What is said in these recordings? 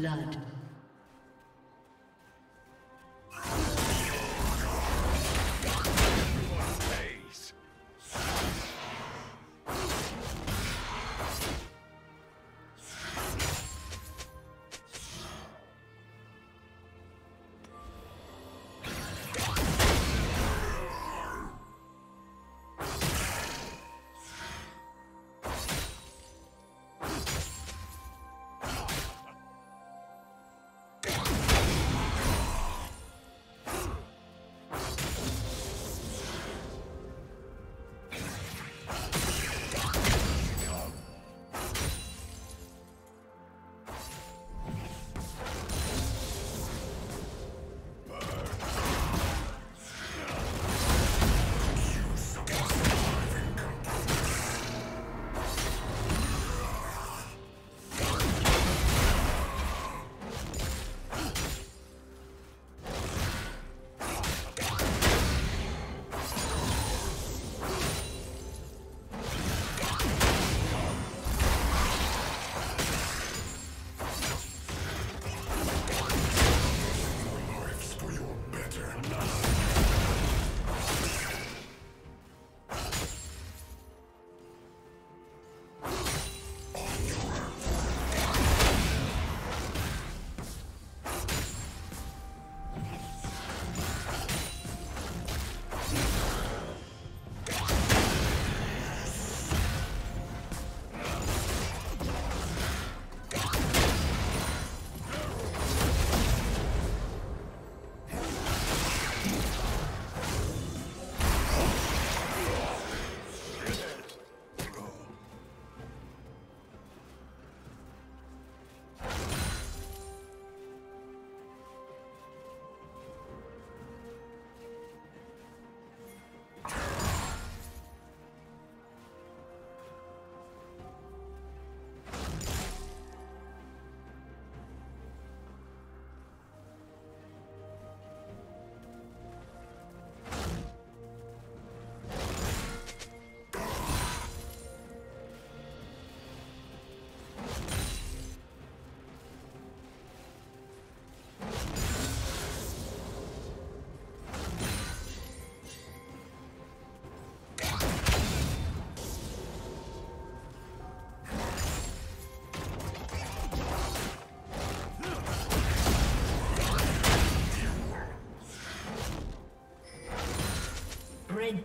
blood. Red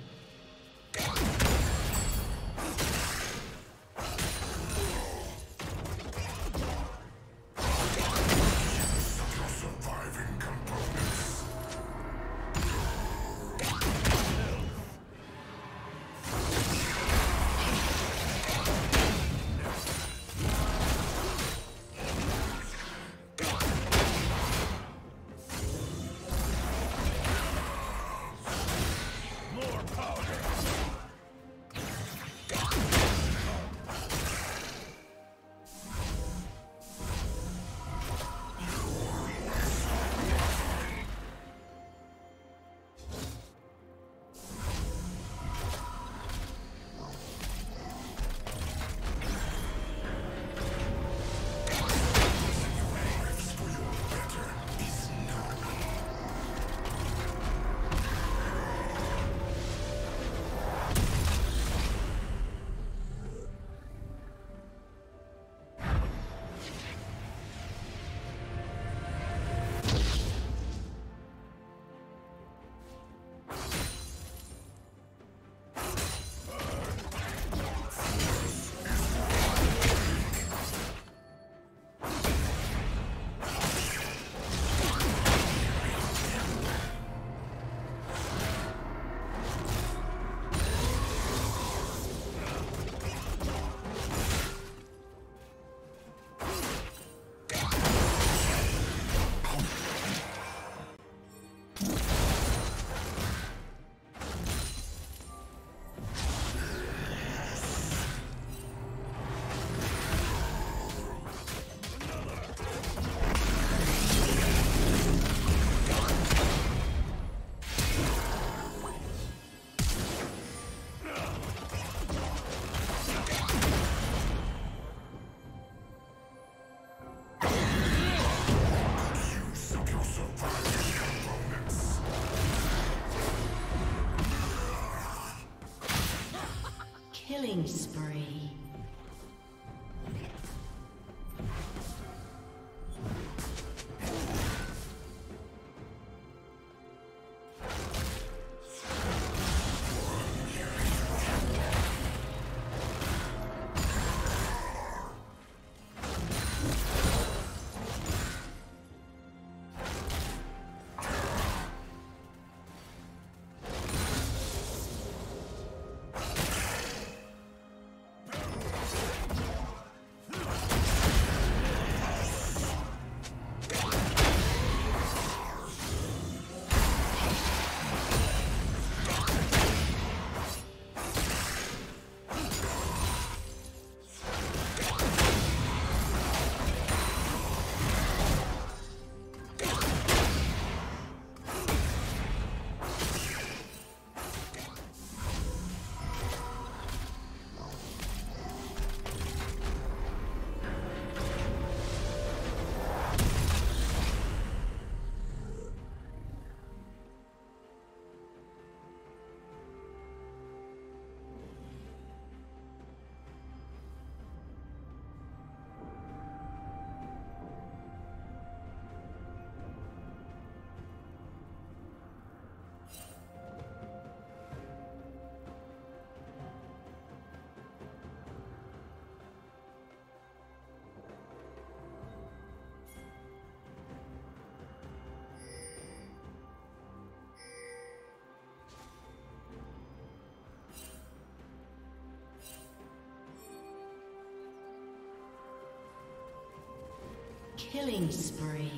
Killing spree.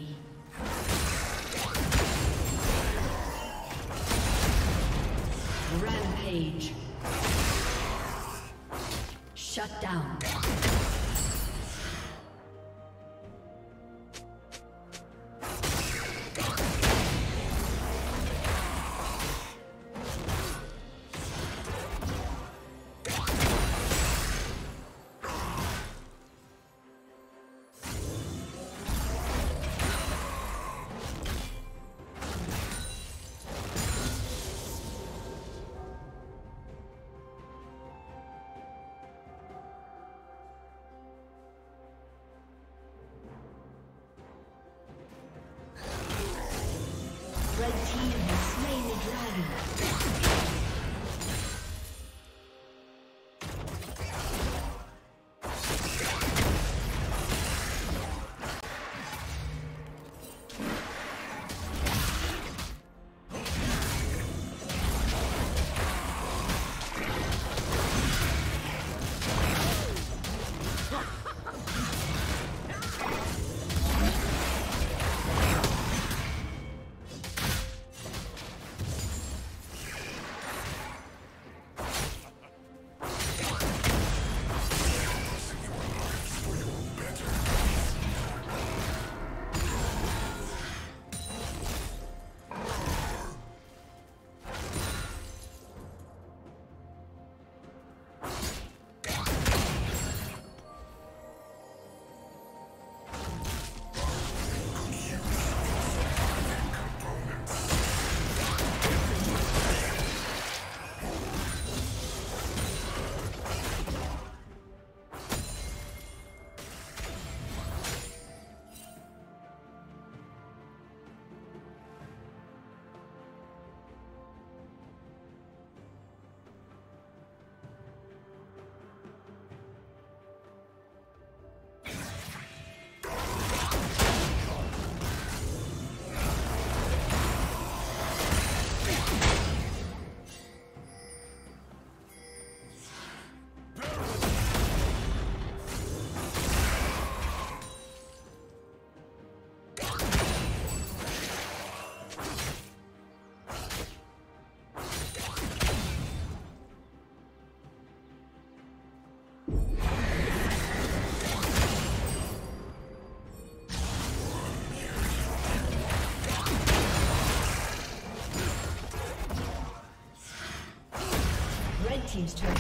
Rampage. Shut down. Team's turn.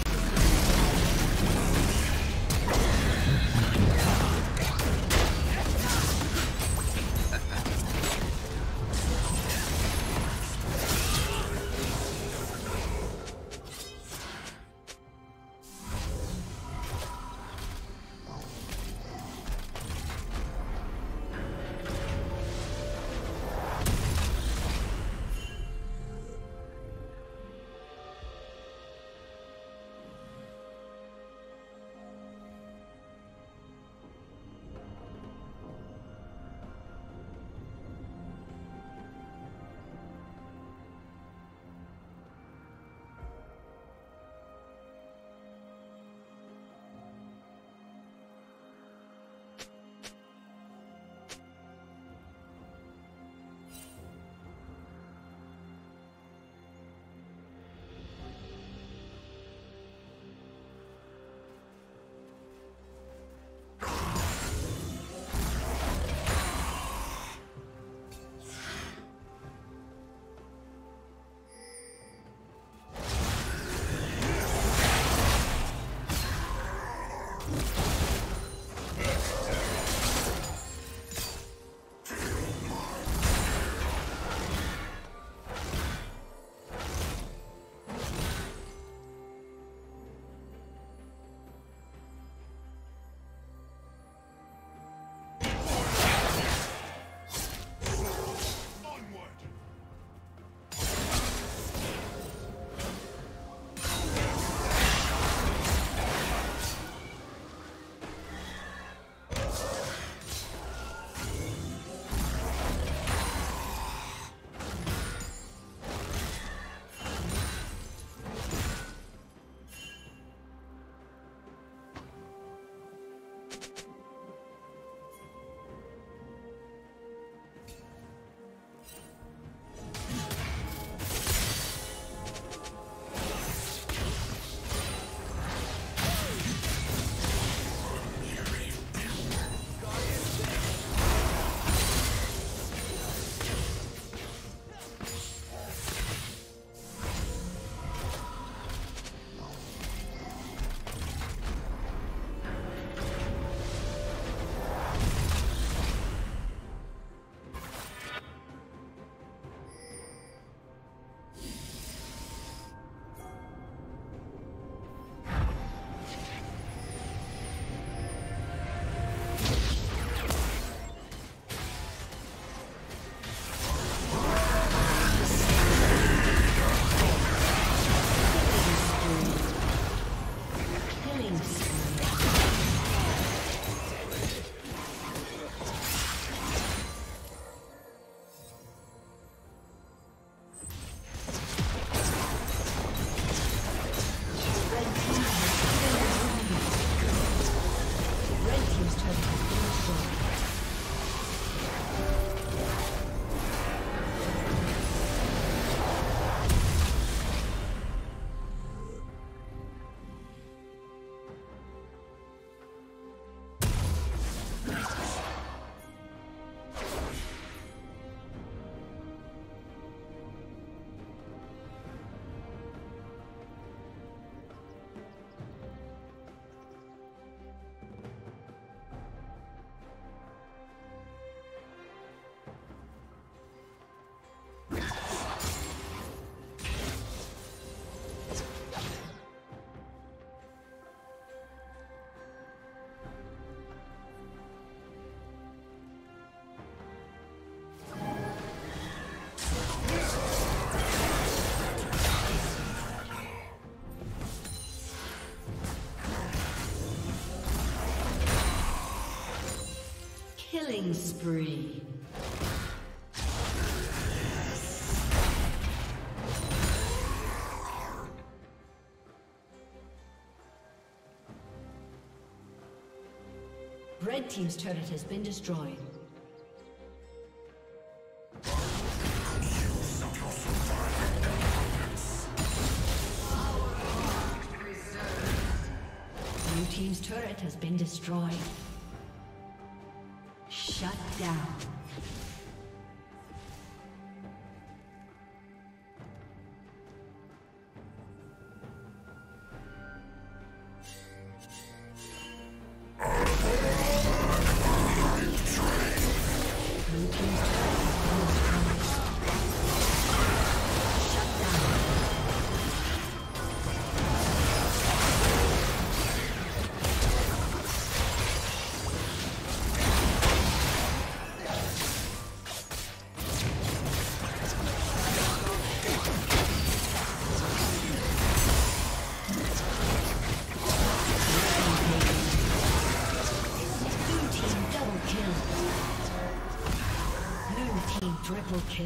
Killing spree. Red team's turret has been destroyed. Blue team's turret has been destroyed. Shut down. Triple kill.